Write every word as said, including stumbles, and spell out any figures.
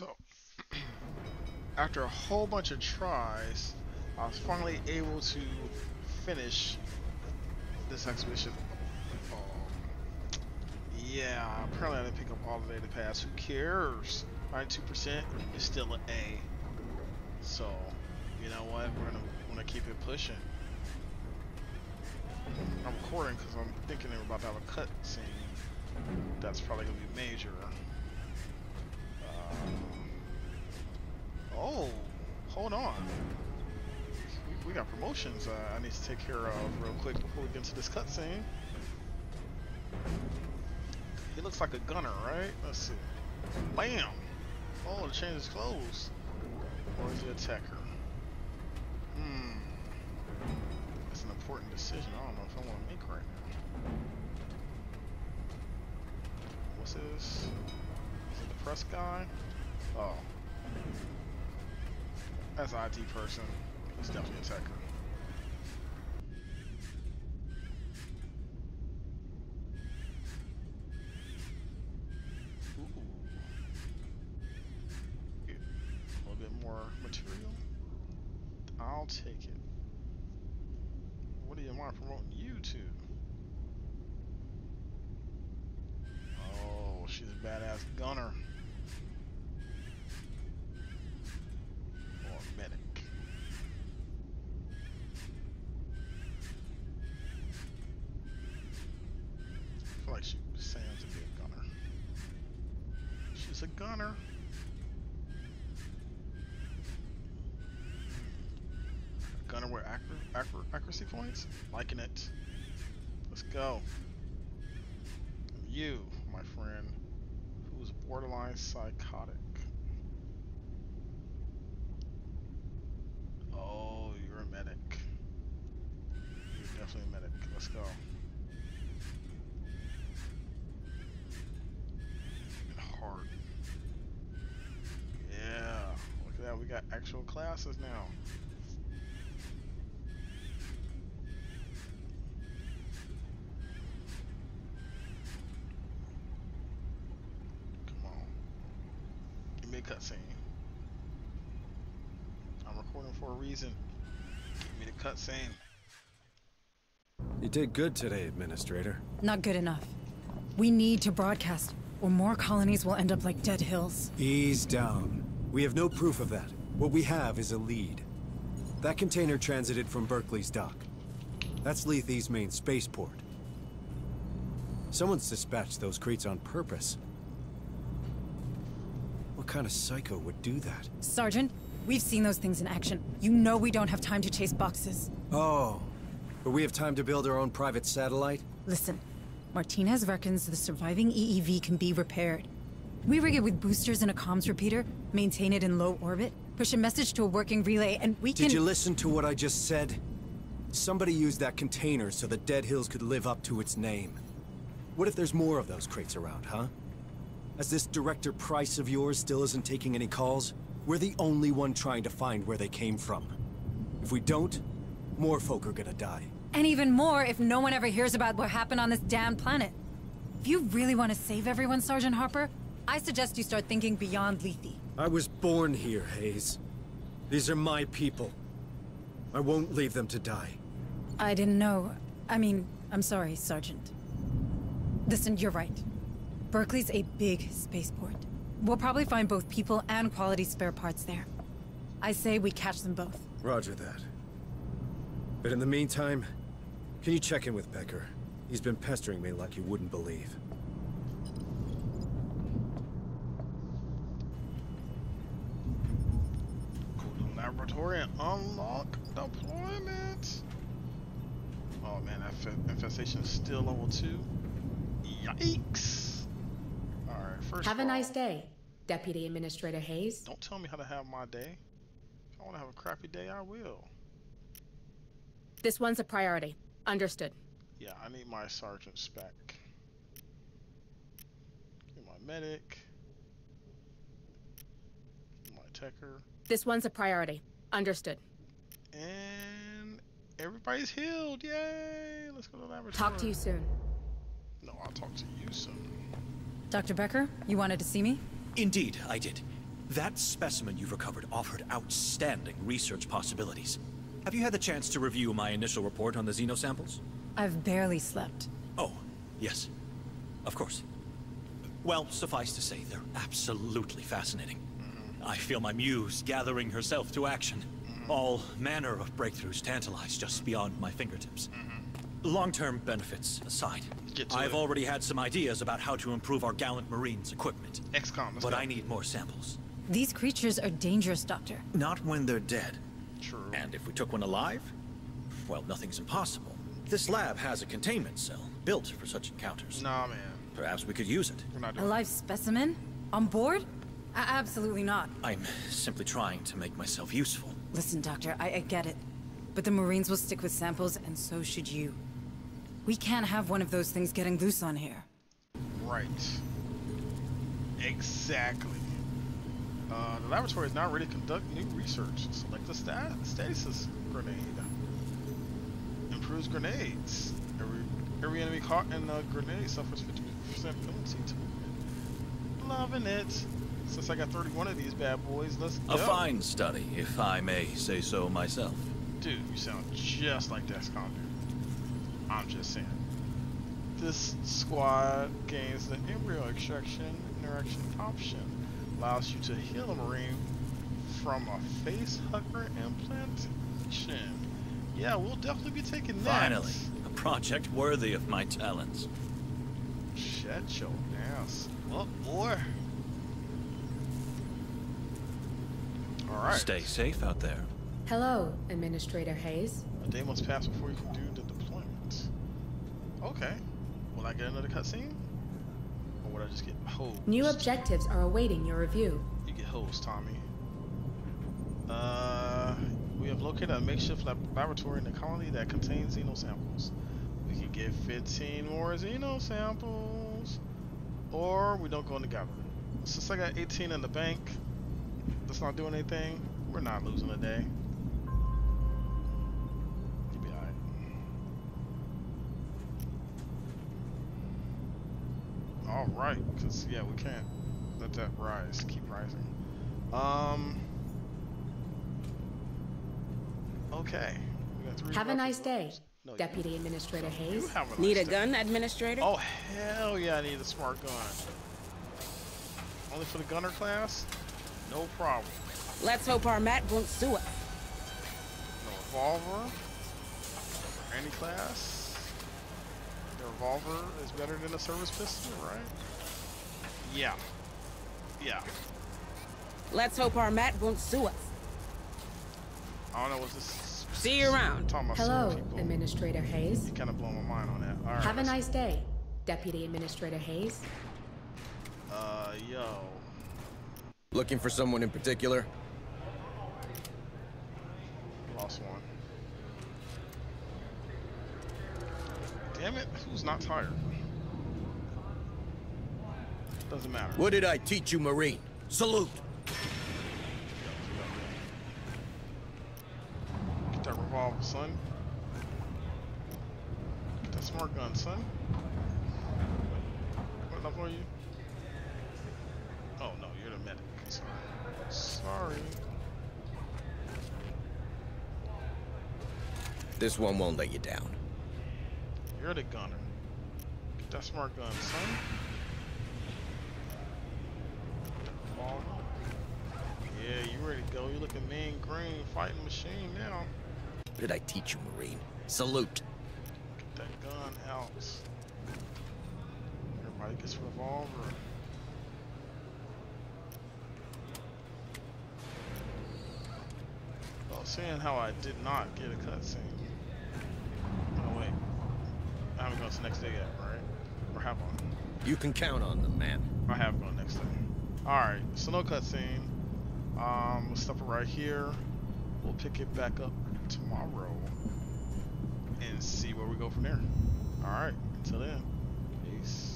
So, after a whole bunch of tries, I was finally able to finish this exhibition. Um, yeah, apparently I didn't pick up all the data pass. Who cares? ninety-two percent is still an A. So, you know what? We're gonna wanna keep it pushing. I'm recording because I'm thinking we're about to have a cut scene. That's probably gonna be major. Uh, oh, hold on. We, we got promotions uh, I need to take care of real quick before we get into this cut scene. He looks like a gunner, right? Let's see. Bam! Oh, to change his clothes. Or is he an attacker? Hmm. That's an important decision. I don't know if I want to make right now. What's this? Is it the press guy? Oh. That's an I T person. He's definitely an attacker. Take it. What do you mind promoting you to? Oh, she's a badass gunner. Or medic. I feel like she was saying to be a gunner. She's a gunner. Gunner with accur accuracy points? Liking it. Let's go. You, my friend, who's borderline psychotic. Oh, you're a medic. You're definitely a medic. Let's go. Hard. Yeah. Look at that. We got actual classes now. Cutscene. I'm recording for a reason. Give me the cutscene. You did good today, Administrator. Not good enough. We need to broadcast, or more colonies will end up like Dead Hills. Ease down. We have no proof of that. What we have is a lead. That container transited from Berkeley's dock. That's Lethe's main spaceport. Someone's dispatched those crates on purpose. What kind of psycho would do that? Sergeant, we've seen those things in action. You know we don't have time to chase boxes. Oh, but we have time to build our own private satellite? Listen, Martinez reckons the surviving E E V can be repaired. We rig it with boosters and a comms repeater, maintain it in low orbit, push a message to a working relay, and we can— Did you listen to what I just said? Somebody used that container so the Dead Hills could live up to its name. What if there's more of those crates around, huh? As this Director Price of yours still isn't taking any calls, we're the only one trying to find where they came from. If we don't, more folk are gonna die. And even more if no one ever hears about what happened on this damn planet. If you really want to save everyone, Sergeant Harper, I suggest you start thinking beyond Lethe. I was born here, Hayes. These are my people. I won't leave them to die. I didn't know. I mean, I'm sorry, Sergeant. Listen, you're right. Berkeley's a big spaceport. We'll probably find both people and quality spare parts there. I say we catch them both. Roger that. But in the meantime, can you check in with Becker? He's been pestering me like you wouldn't believe. Laboratory and unlock deployment. Oh man, that infestation is still level two. Yikes. First have a all, nice day, Deputy Administrator Hayes. Don't tell me how to have my day. If I want to have a crappy day, I will. This one's a priority. Understood. Yeah, I need my sergeant's back. Get my medic. Get my techer. This one's a priority. Understood. And everybody's healed. Yay! Let's go to the laboratory. Talk to you soon. No, I'll talk to you soon. Doctor Becker, you wanted to see me? Indeed, I did. That specimen you've recovered offered outstanding research possibilities. Have you had the chance to review my initial report on the Xeno samples? I've barely slept. Oh, yes. Of course. Well, suffice to say, they're absolutely fascinating. I feel my muse gathering herself to action. All manner of breakthroughs tantalize just beyond my fingertips. Long-term benefits aside, I've it. already had some ideas about how to improve our gallant Marines' equipment. X COM, but go. I need more samples. These creatures are dangerous, Doctor. Not when they're dead. True. And if we took one alive? Well, nothing's impossible. This lab has a containment cell built for such encounters. Nah, man. Perhaps we could use it. We're not doing a live specimen? On board? A absolutely not. I'm simply trying to make myself useful. Listen, Doctor, I, I get it. But the Marines will stick with samples, and so should you. We can't have one of those things getting loose on here. Right. Exactly. Uh, the laboratory is not ready to conduct new research. Select a stat stasis grenade. Improves grenades. Every, every enemy caught in a grenade suffers fifty percent penalty to it. Loving it. Since I got thirty-one of these bad boys, let's go. A fine study, if I may say so myself. Dude, you sound just like Descondu. I'm just saying. This squad gains the embryo extraction interaction option. Allows you to heal a Marine from a face hugger implantation. Yeah, we'll definitely be taking that. Finally, a project worthy of my talents. Shut your ass. What more? All right. Stay safe out there. Hello, Administrator Hayes. A day must pass before you can do the deployment. Okay. Will I get another cutscene? Or would I just get hosed? New objectives are awaiting your review. You get hosed, Tommy. Uh, we have located a makeshift lab laboratory in the colony that contains Xeno samples. We can get fifteen more Xeno samples, or we don't go in the gathering. Since I got eighteen in the bank, that's not doing anything. We're not losing a day. You'll be all right. All right, because yeah, we can't let that rise. Keep rising. Um. Okay. We got three have a nice day, no, Deputy Administrator so Hayes. A nice need a day. gun, Administrator? Oh hell yeah, I need a smart gun. Only for the gunner class? No problem. Let's hope our Matt won't sue us. The revolver. For any class. The revolver is better than a service pistol, right? Yeah. Yeah. Let's hope our Matt won't sue us. I don't know what this is. See you around. Hello, Administrator Hayes. You kind of blew my mind on that. All right, have a nice day, Deputy Administrator Hayes. Uh, yo. Looking for someone in particular? Lost one. Damn it, who's not tired? Doesn't matter. What did I teach you, Marine? Salute! Get that revolver, son. Get that smart gun, son. What enough for you? Oh no, you're the medic. Sorry. This one won't let you down. You're the gunner. Get that smart gun, son. Ball. Yeah, you ready to go. You're looking mean green fighting machine now. What did I teach you, Marine? Salute. Get that gun out. Everybody gets a revolver. Seeing how I did not get a cutscene. Oh wait, I haven't gone to the next day yet, right? Or have I? You can count on them, man. I have gone next day. All right, so no cutscene. Um, we'll stop it right here. We'll pick it back up tomorrow and see where we go from there. All right, until then, peace.